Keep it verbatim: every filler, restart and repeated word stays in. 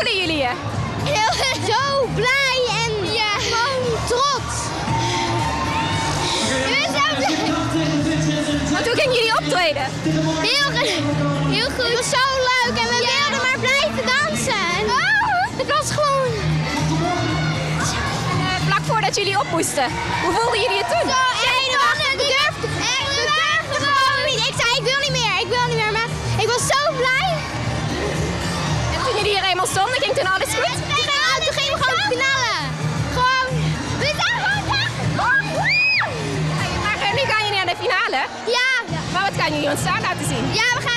voelen jullie je? Heel, zo blij en ja, gewoon trots. We zijn blij. Want hoe gingen jullie optreden? Heel, heel goed. Het was zo leuk en we ja. wilden maar blijven dansen. Oh, het was gewoon... En, uh, vlak voordat jullie op moesten, hoe voelden jullie je toen? Zo zenuwachtig. Ik durfde, ik durfde gewoon niet. Ik zei ik wil niet meer, ik wil niet meer. Maar ik was zo blij. En toen jullie hier eenmaal stonden, ging toen alles goed? Ja, toen gingen we, toen gingen we gewoon knallen. Gewoon... We zijn gewoon echt... Maar nu gaan jullie naar de finale? Ja. Maar wat gaan jullie ons daar laten zien? Ja, we gaan